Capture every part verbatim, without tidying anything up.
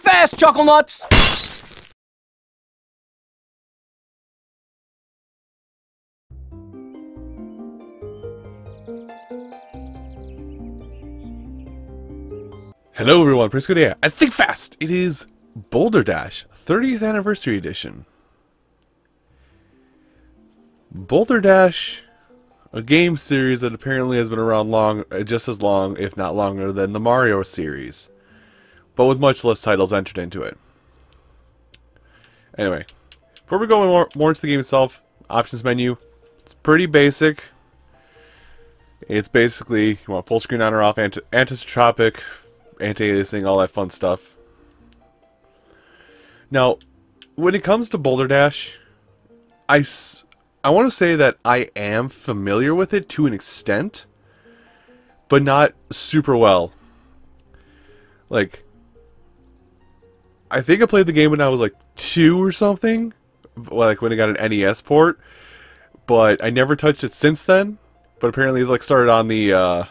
Think fast, Chuckle Nuts! Hello everyone, Prisco here. I think fast! It is Boulder Dash thirtieth Anniversary Edition. Boulder Dash, a game series that apparently has been around long, just as long, if not longer, than the Mario series, but with much less titles entered into it. Anyway, before we go more, more into the game itself, options menu, it's pretty basic. It's basically, you want full screen on or off, anti anisotropic, anti-aliasing, all that fun stuff. Now, when it comes to Boulder Dash, I... S I want to say that I am familiar with it to an extent, but not super well. Like, I think I played the game when I was like two or something, like when I got an N E S port, but I never touched it since then. But apparently it like started on the, uh,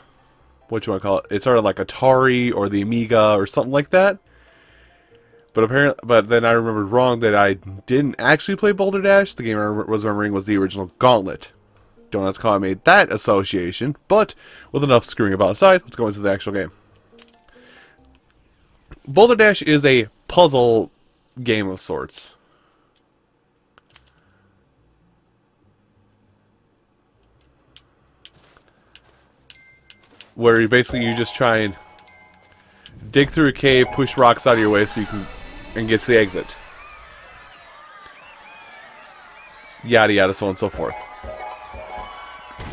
what you want to call it? It started on like Atari or the Amiga or something like that. But apparently, but then I remembered wrong that I didn't actually play Boulder Dash. The game I was remembering was the original Gauntlet. Don't ask how I made that association, but with enough screwing about aside, let's go into the actual game. Boulder Dash is a puzzle game of sorts. Where you basically you just try and dig through a cave, push rocks out of your way so you can... and gets the exit. Yada yada, so on and so forth.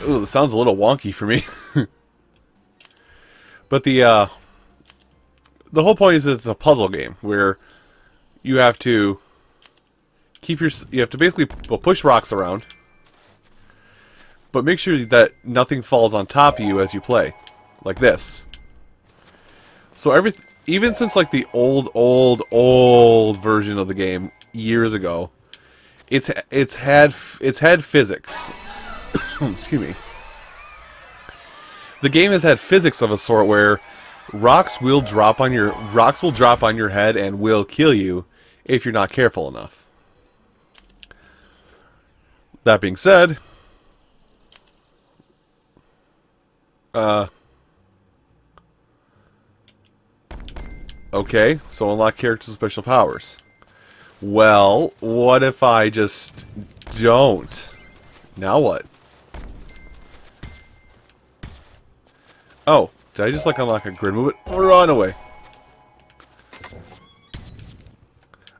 Ooh, this sounds a little wonky for me. But the, uh... the whole point is it's a puzzle game, where you have to keep your... you have to basically well, push rocks around, but make sure that nothing falls on top of you as you play. Like this. So every... even since like the old, old, old version of the game years ago, it's it's had it's had physics. Excuse me. The game has had physics of a sort where rocks will drop on your rocks will drop on your head and will kill you if you're not careful enough. That being said, uh. Okay, so unlock characters with special powers. Well, what if I just don't? Now what? Oh, did I just like unlock a grid movement? Run away.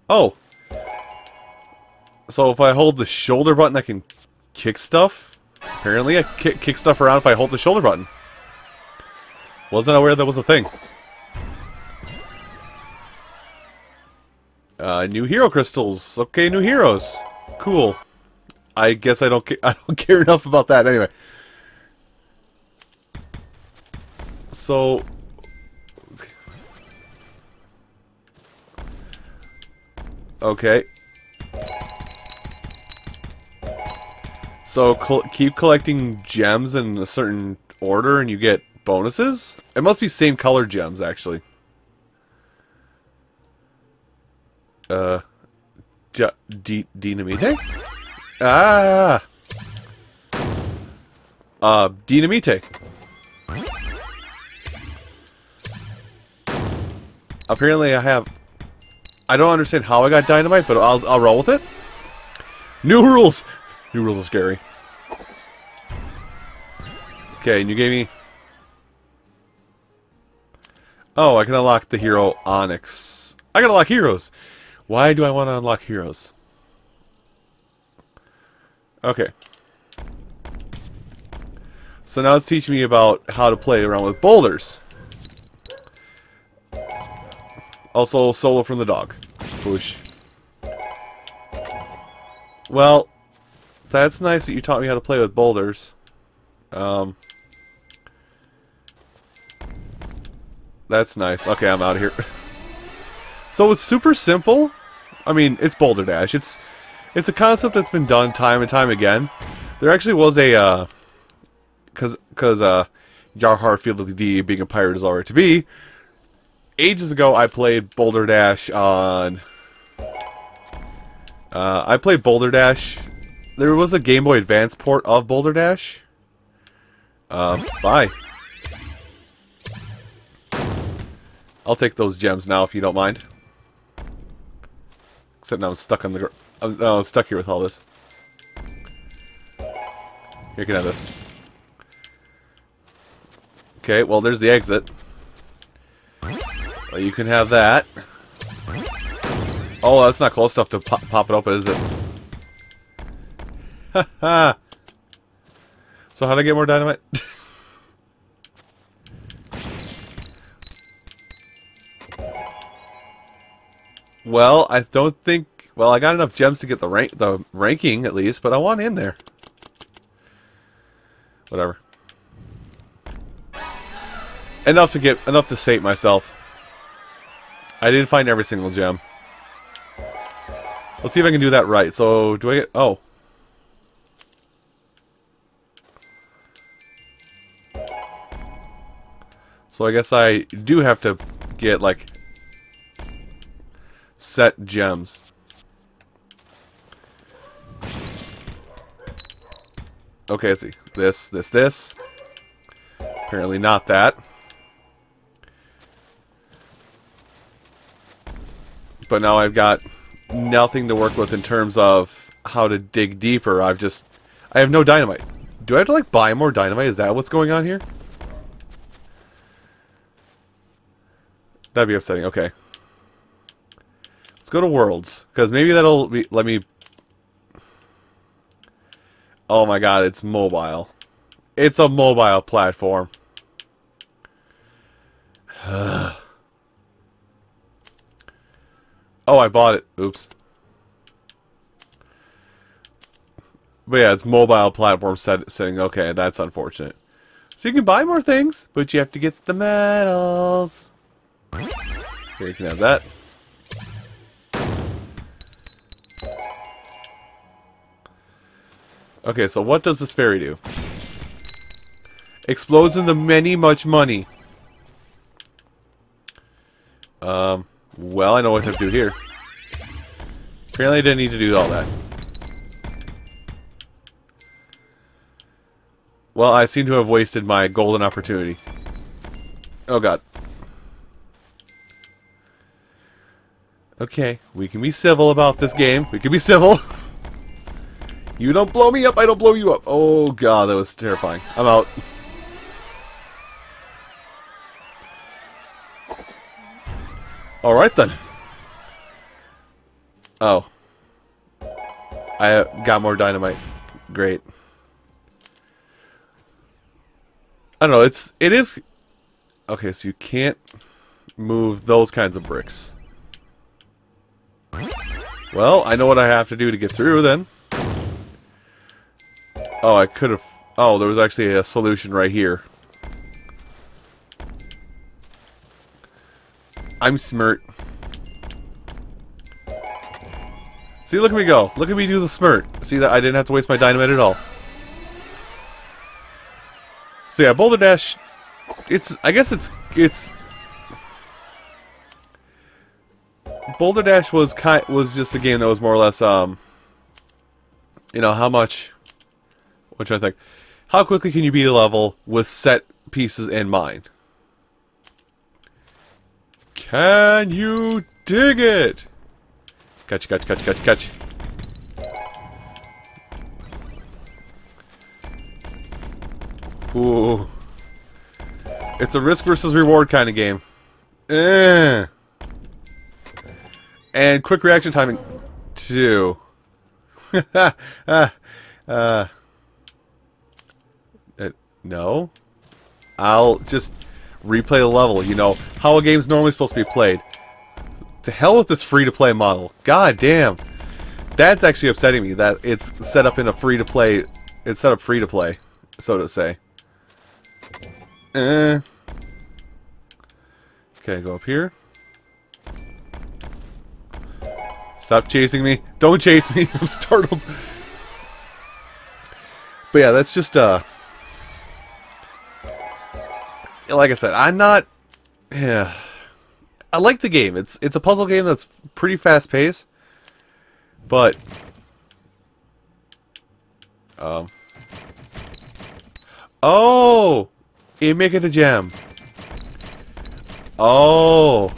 Oh. So if I hold the shoulder button, I can kick stuff? Apparently I kick, kick stuff around if I hold the shoulder button. Wasn't aware that was a thing. Uh, new hero crystals. Okay, new heroes. Cool. I guess I don't I don't care enough about that anyway. So, okay. So col keep collecting gems in a certain order, and you get bonuses. It must be same color gems, actually. Uh, Dinamite? Ah! Uh, Dinamite. Apparently I have... I don't understand how I got dynamite, but I'll, I'll roll with it. New rules! New rules are scary. Okay, and you gave me... oh, I can unlock the hero Onyx. I can unlock heroes! Why do I want to unlock heroes? Okay. So now it's teaching me about how to play around with boulders. Also, solo from the dog. Push. Well, that's nice that you taught me how to play with boulders. Um, that's nice. Okay, I'm out of here. So it's super simple. I mean, it's Boulder Dash. It's it's a concept that's been done time and time again. There actually was a... Uh, cause, cause uh, Yar Harfield of the D being a pirate is alright to be. ages ago I played Boulder Dash on... Uh, I played Boulder Dash. There was a Game Boy Advance port of Boulder Dash. Uh, bye. I'll take those gems now if you don't mind. Except now I'm stuck on the... I'm, no, I'm stuck here with all this. Here, can have this. Okay, well, there's the exit. Well, you can have that. Oh, that's not close enough to pop, pop it open, is it? Ha ha! So how do I get more dynamite? Well, I don't think... Well, I got enough gems to get the rank, the ranking, at least, but I want in there. Whatever. Enough to get... Enough to sate myself. I didn't find every single gem. Let's see if I can do that right. So, do I get... Oh. So I guess I do have to get, like, set gems. Okay, let's see. This, this, this. Apparently not that. But now I've got... nothing to work with in terms of how to dig deeper. I've just... I have no dynamite. Do I have to, like, buy more dynamite? Is that what's going on here? That'd be upsetting. Okay. Let's go to Worlds. Because maybe that'll be... Let me... Oh my god, it's mobile. It's a mobile platform. Ugh. Oh, I bought it. Oops. But yeah, it's mobile platform set setting. Okay, that's unfortunate. So you can buy more things, but you have to get the medals. Here, you can have that. Okay, so what does this fairy do? Explodes into many much money. Um... Well, I know what to do here. Apparently I didn't need to do all that. Well, I seem to have wasted my golden opportunity. Oh god. Okay, we can be civil about this game. We can be civil. You don't blow me up, I don't blow you up. Oh god, that was terrifying. I'm out. Alright then. Oh. I got more dynamite. Great. I don't know, it's... It is... Okay, so you can't move those kinds of bricks. Well, I know what I have to do to get through then. Oh, I could have... Oh, there was actually a solution right here. I'm smirt. See, look at me go. Look at me do the smirt. See that I didn't have to waste my dynamite at all. So yeah, Boulder Dash, it's I guess it's it's Boulder Dash was kind was just a game that was more or less um you know, how much what should I think? How quickly can you beat a level with set pieces in mind? Can you dig it? Catch, catch, catch, catch, catch. Ooh. It's a risk versus reward kind of game. Eh. And quick reaction timing, too. uh, uh, no. I'll just... replay the level, you know, how a game's normally supposed to be played. To hell with this free-to-play model. God damn. That's actually upsetting me, that it's set up in a free-to-play... It's set up free-to-play, so to say. Eh. Okay, go up here. Stop chasing me. Don't chase me, I'm startled. But yeah, that's just, uh... like I said, I'm not... Yeah. I like the game. It's it's a puzzle game that's pretty fast paced, but um oh, you make it a gem. Oh,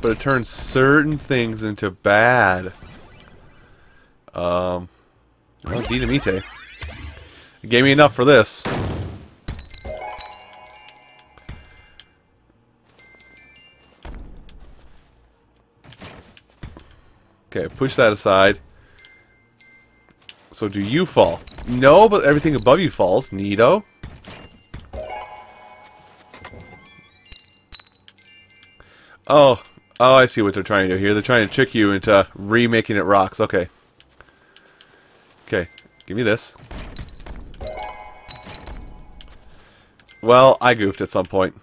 but it turns certain things into bad. Um, well, Dinamite. It gave me enough for this. Okay, push that aside. So do you fall? No, but everything above you falls. Neato. Oh, oh, I see what they're trying to do here. They're trying to trick you into remaking it rocks. Okay. Okay, give me this. Well, I goofed at some point.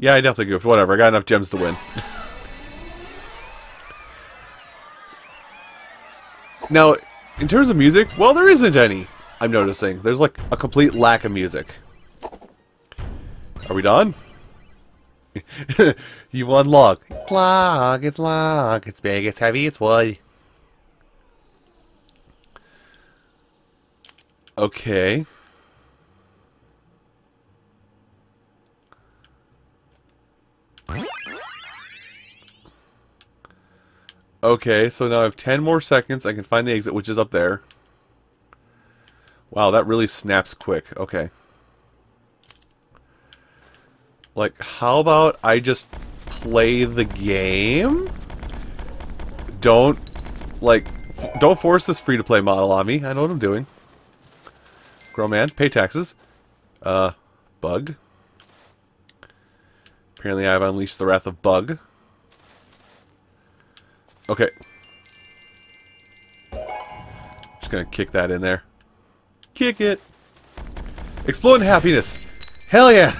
Yeah, I definitely goofed. Whatever, I got enough gems to win. Now, in terms of music, well, there isn't any, I'm noticing. There's like a complete lack of music. Are we done? You unlock. It's long, it's long, it's big, it's heavy, it's wood. Okay. Okay, so now I have ten more seconds. I can find the exit, which is up there. Wow, that really snaps quick. Okay. Like, how about I just play the game? Don't, like, f don't force this free-to-play model on me. I know what I'm doing. Grow man, pay taxes. Uh, Bug. Apparently I've unleashed the wrath of Bug. Okay. Just gonna kick that in there. Kick it! Explode in happiness! Hell yeah!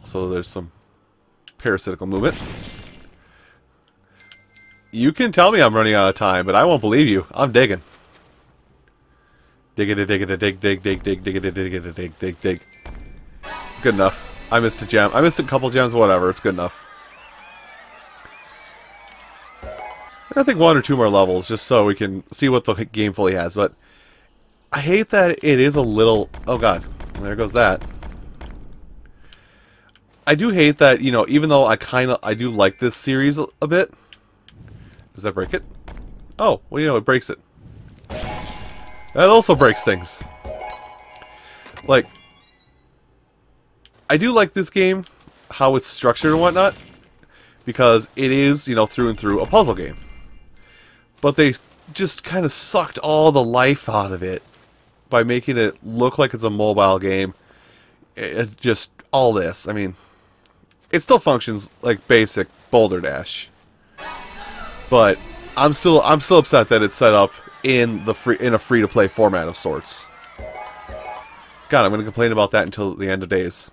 Also, there's some parasitical movement. You can tell me I'm running out of time, but I won't believe you. I'm digging. Dig it, dig it, dig, dig, dig, dig, dig, dig, dig, dig, dig, dig. Good enough. I missed a gem. I missed a couple gems, whatever. It's good enough. I think one or two more levels, just so we can see what the game fully has, but I hate that it is a little... Oh, God. There goes that. I do hate that, you know, even though I kind of... I do like this series a bit. Does that break it? Oh, well, you know, it breaks it. That also breaks things. Like... I do like this game, how it's structured and whatnot, because it is, you know, through and through a puzzle game. But they just kind of sucked all the life out of it by making it look like it's a mobile game. It, it just, all this. I mean, it still functions like basic Boulder Dash. But I'm still I'm still upset that it's set up in the free in a free-to-play format of sorts. God, I'm going to complain about that until the end of days.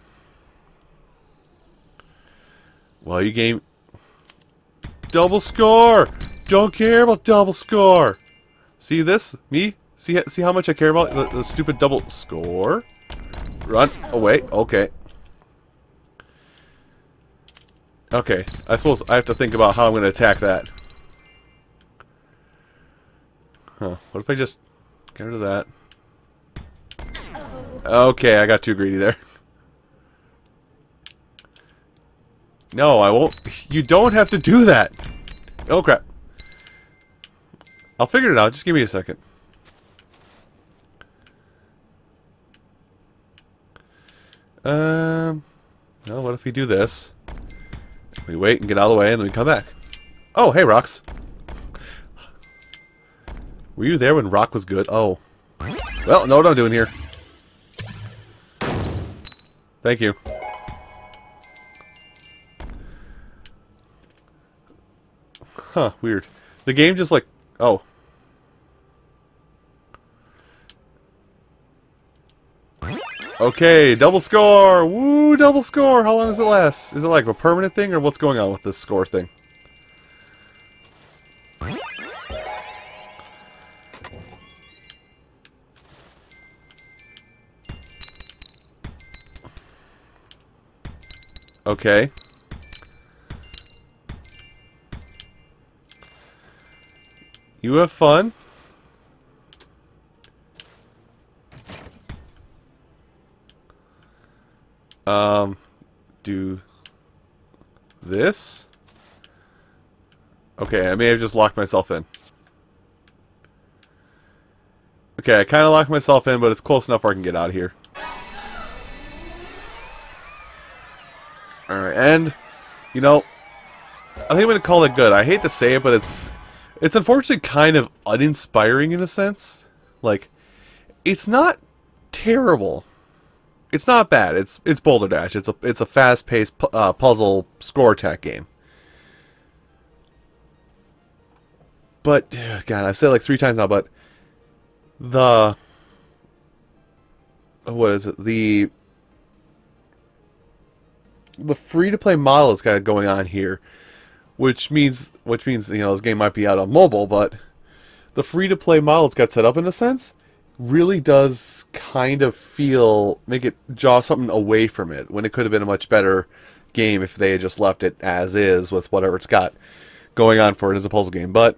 Well, you game... Double score! Don't care about double score! See this? Me? See see how much I care about the, the stupid double score? Run away. Okay. Okay. I suppose I have to think about how I'm going to attack that. Huh. What if I just get rid of that? Okay, I got too greedy there. No, I won't. You don't have to do that. Oh, crap. I'll figure it out. Just give me a second. Um, well, what if we do this? We wait and get out of the way, and then we come back. Oh, hey, Rocks. Were you there when Rock was good? Oh. Well, know what I'm doing here. Thank you. Huh, weird. The game just like... Oh. Okay, double score! Woo, double score! How long does it last? Is it like a permanent thing, or what's going on with this score thing? Okay. You have fun. Um, do this. Okay, I may have just locked myself in. Okay, I kind of locked myself in, but it's close enough where I can get out of here. Alright, and, you know, I think I'm going to call it good. I hate to say it, but it's, it's unfortunately kind of uninspiring in a sense. Like, it's not terrible. It's not bad. It's it's Boulder Dash. It's a it's a fast-paced pu uh, puzzle score attack game. But God, I've said it like three times now. But the what is it? The the free-to-play model is kind of going on here, which means which means you know this game might be out on mobile, but the free-to-play model it's got set up in a sense. Really does kind of feel make it draw something away from it when it could have been a much better game if they had just left it as is with whatever it's got going on for it as a puzzle game. But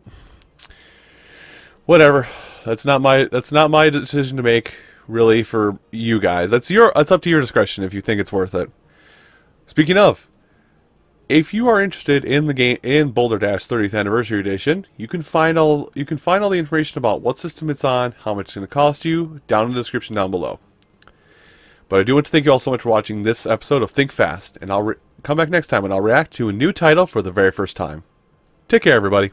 whatever, that's not my that's not my decision to make really for you guys. That's your that's up to your discretion if you think it's worth it. Speaking of, if you are interested in the game in Boulder Dash thirtieth Anniversary Edition, you can find all you can find all the information about what system it's on, how much it's going to cost you, down in the description down below. But I do want to thank you all so much for watching this episode of Think Fast, and I'll come back next time and I'll react to a new title for the very first time. Take care, everybody.